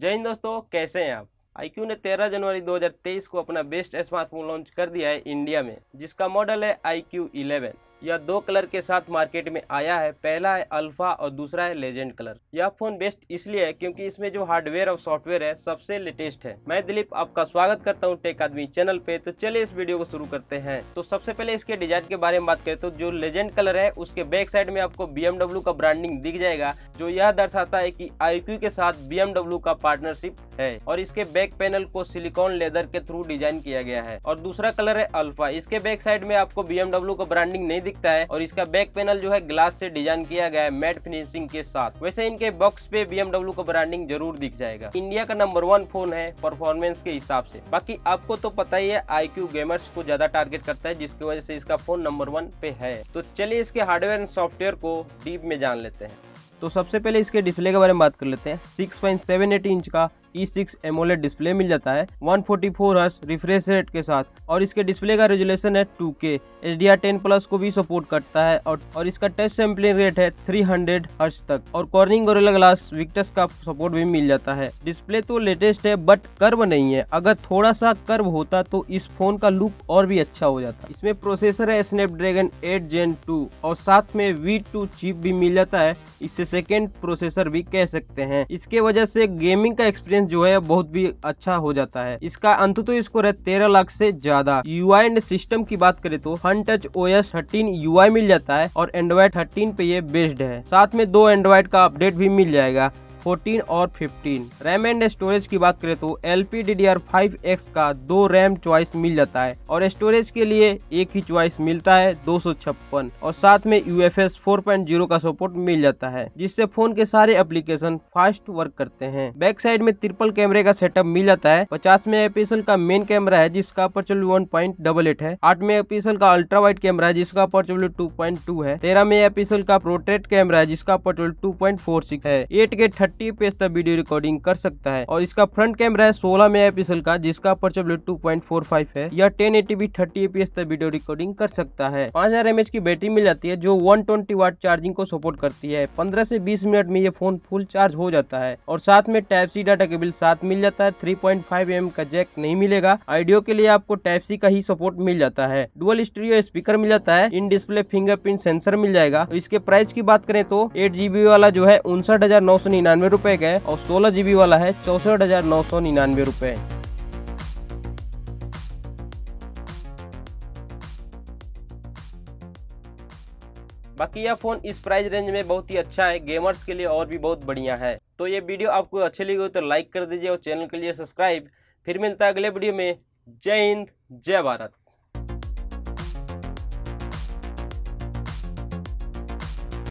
जय हिंद दोस्तों, कैसे हैं आप। IQ ने 13 जनवरी 2023 को अपना बेस्ट स्मार्टफोन लॉन्च कर दिया है इंडिया में, जिसका मॉडल है IQ 11। यह दो कलर के साथ मार्केट में आया है, पहला है अल्फा और दूसरा है लेजेंड कलर। यह फोन बेस्ट इसलिए है क्योंकि इसमें जो हार्डवेयर और सॉफ्टवेयर है सबसे लेटेस्ट है। मैं दिलीप आपका स्वागत करता हूं टेक आदमी चैनल पे। तो चलिए इस वीडियो को शुरू करते हैं। तो सबसे पहले इसके डिजाइन के बारे में बात करें तो जो लेजेंड कलर है उसके बैक साइड में आपको BMW का ब्रांडिंग दिख जाएगा, जो यह दर्शाता है की IQ के साथ BMW का पार्टनरशिप है। और इसके बैक पैनल को सिलिकॉन लेदर के थ्रू डिजाइन किया गया है। और दूसरा कलर है अल्फा, इसके बैक साइड में आपको BMW का ब्रांडिंग नहीं दिखता है और इसका बैक पैनल जो है ग्लास से डिजाइन किया गया है मैट फिनिशिंग के साथ। वैसे इनके बॉक्स पे BMW का ब्रांडिंग जरूर दिख जाएगा। इंडिया का नंबर 1 फोन है परफॉर्मेंस के हिसाब से। बाकी आपको तो पता ही है IQ गेमर्स को ज्यादा टारगेट करता है, जिसकी वजह से इसका फोन नंबर 1 पे है। तो चलिए इसके हार्डवेयर एंड सॉफ्टवेयर को डीप में जान लेते हैं। तो सबसे पहले इसके डिस्प्ले के बारे में बात कर लेते हैं। 6.78 इंच का E6 AMOLED डिस्प्ले मिल जाता है 144 हर्ट्ज रिफ्रेश रेट के साथ। और इसके डिस्प्ले का रेजोल्यूशन है 2K HDR 10+ को भी सपोर्ट करता है। और इसका टच सैम्पलिंग रेट है 300 हर्ट्ज तक। और कॉर्निंग गोरिल्ला ग्लास विक्टस का सपोर्ट भी मिल जाता है। डिस्प्ले तो लेटेस्ट है बट कर्व नहीं है, अगर थोड़ा सा कर्व होता तो इस फोन का लुक और भी अच्छा हो जाता। इसमें प्रोसेसर है स्नैपड्रैगन 8 gen 2 और साथ में v2 चिप भी मिल जाता है, इससे सेकेंड प्रोसेसर भी कह सकते हैं। इसके वजह से गेमिंग का एक्सपीरियंस जो है बहुत भी अच्छा हो जाता है। इसका अंततः स्कोर है 13 लाख से ज्यादा। UI एंड सिस्टम की बात करें तो फंटच OS 13 UI मिल जाता है और एंड्रॉइड 13 पे ये बेस्ड है। साथ में 2 एंड्रॉइड का अपडेट भी मिल जाएगा 14 और 15। रैम एंड स्टोरेज की बात करें तो LPDDR5X का 2 रैम चॉइस मिल जाता है और स्टोरेज के लिए एक ही चॉइस मिलता है 256। और साथ में UFS 4.0 का सपोर्ट मिल जाता है, जिससे फोन के सारे एप्लीकेशन फास्ट वर्क करते हैं। बैक साइड में ट्रिपल कैमरे का सेटअप मिल जाता है। 50 मेगापिक्सल का मेन कैमरा है जिसका अपर्चर 1.88 है। 8 मेगापिक्सल का अल्ट्रा वाइड कैमरा है जिसका अपर्चर 2.2 है। 13 मेगापिक्सल का पोर्ट्रेट कैमरा है जिसका अपर्चर 2.46 है। 8K 30 FPS तक वीडियो रिकॉर्डिंग कर सकता है। और इसका फ्रंट कैमरा है 16 मेगापिक्सल का जिसका अपर्चर 2.45 है। यह 1080p 30 FPS तक वीडियो रिकॉर्डिंग कर सकता है। 5000 mAh की बैटरी मिल जाती है जो 120 वाट चार्जिंग को सपोर्ट करती है। 15 से 20 मिनट में ये फोन फुल चार्ज हो जाता है। और साथ में Type-C डाटा केबल साथ मिल जाता है। 3.5mm का जैक नहीं मिलेगा। ऑडियो के लिए आपको Type-C का ही सपोर्ट मिल जाता है। डुअल स्टीरियो स्पीकर मिल जाता है। इन डिस्प्ले फिंगरप्रिंट सेंसर मिल जाएगा। इसके प्राइस की बात करें तो 8GB वाला जो है 59,999 रुपए का है और 16GB वाला है 64,999 रुपए। बाकी यह फोन इस प्राइस रेंज में बहुत ही अच्छा है, गेमर्स के लिए और भी बहुत बढ़िया है। तो ये वीडियो आपको अच्छी लगी हो तो लाइक कर दीजिए और चैनल के लिए सब्सक्राइब। फिर मिलता है अगले वीडियो में। जय हिंद, जय भारत।